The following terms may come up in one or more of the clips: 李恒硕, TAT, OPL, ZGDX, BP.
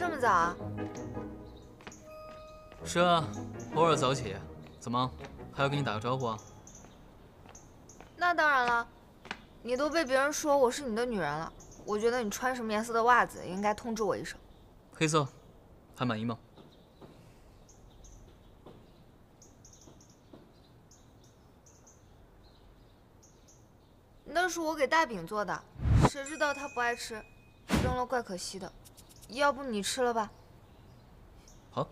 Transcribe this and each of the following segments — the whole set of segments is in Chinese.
这么早啊？是啊，偶尔早起。怎么，还要跟你打个招呼啊？那当然了，你都被别人说我是你的女人了。我觉得你穿什么颜色的袜子也应该通知我一声。黑色，还满意吗？ 那是我给大饼做的，谁知道他不爱吃，扔了怪可惜的。要不你吃了吧？好。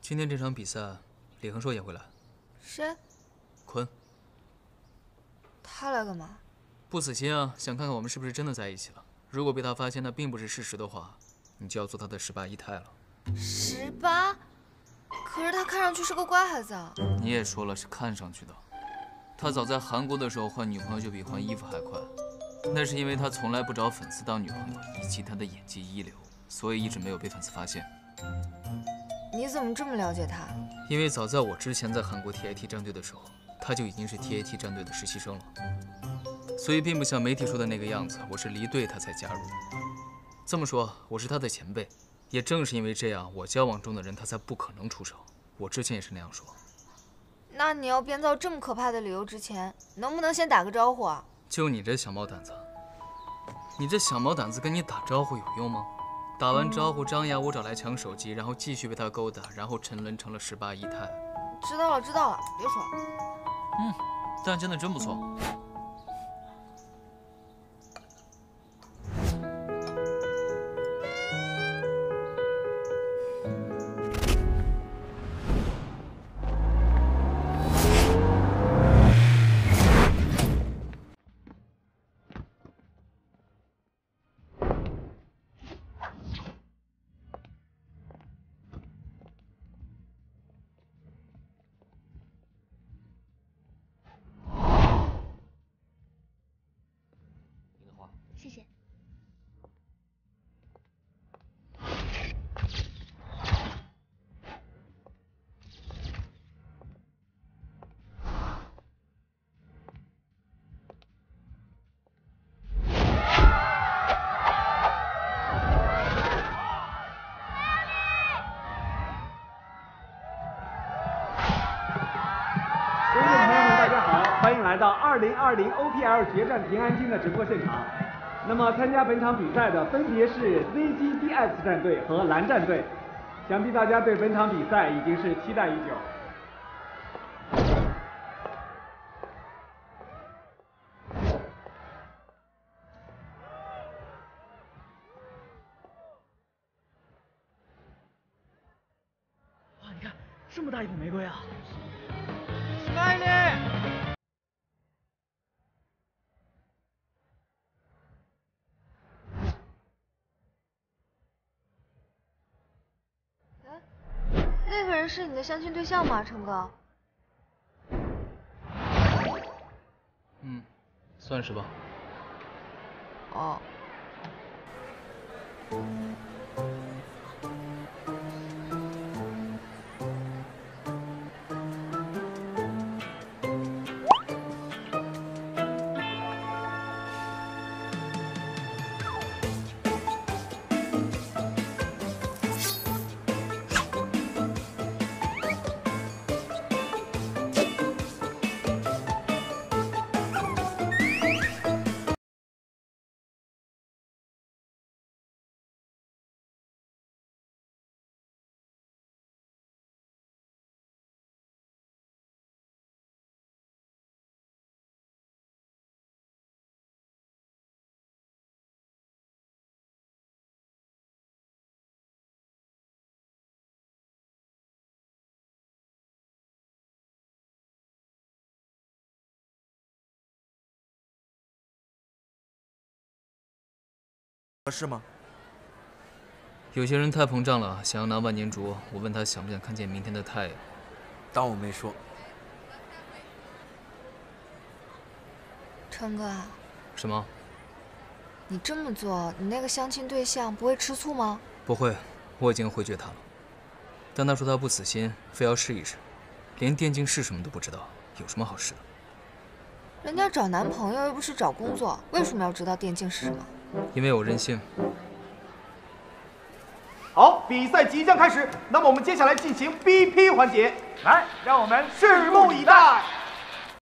今天这场比赛，李恒硕也会来。谁？坤。 他来干嘛？不死心啊，想看看我们是不是真的在一起了。如果被他发现那并不是事实的话，你就要做他的18姨太了。18？可是他看上去是个乖孩子啊。你也说了是看上去的。他早在韩国的时候换女朋友就比换衣服还快，那是因为他从来不找粉丝当女朋友，以及他的演技一流，所以一直没有被粉丝发现。你怎么这么了解他？因为早在我之前在韩国 TAT 战队的时候。 他就已经是 TAT 战队的实习生了，所以并不像媒体说的那个样子，我是离队他才加入。这么说，我是他的前辈，也正是因为这样，我交往中的人他才不可能出手。我之前也是那样说。那你要编造这么可怕的理由之前，能不能先打个招呼啊？就你这小毛胆子，你这小毛胆子跟你打招呼有用吗？打完招呼张牙舞爪来抢手机，然后继续被他勾搭，然后沉沦成了18姨太。知道了，知道了，别说了。 嗯，但真的真不错。2020 OPL 决战平安京的直播现场，那么参加本场比赛的分别是 ZGDX 战队和蓝战队，想必大家对本场比赛已经是期待已久。 是你的相亲对象吗，成哥？嗯，算是吧。哦。合适吗？有些人太膨胀了，想要拿万年竹。我问他想不想看见明天的太阳，当我没说。成哥，什么？你这么做，你那个相亲对象不会吃醋吗？不会，我已经回绝他了。但他说他不死心，非要试一试，连电竞是什么都不知道，有什么好试的？人家找男朋友又不是找工作，为什么要知道电竞是什么？因为我任性。好，比赛即将开始，那么我们接下来进行 BP 环节，来，让我们拭目以待。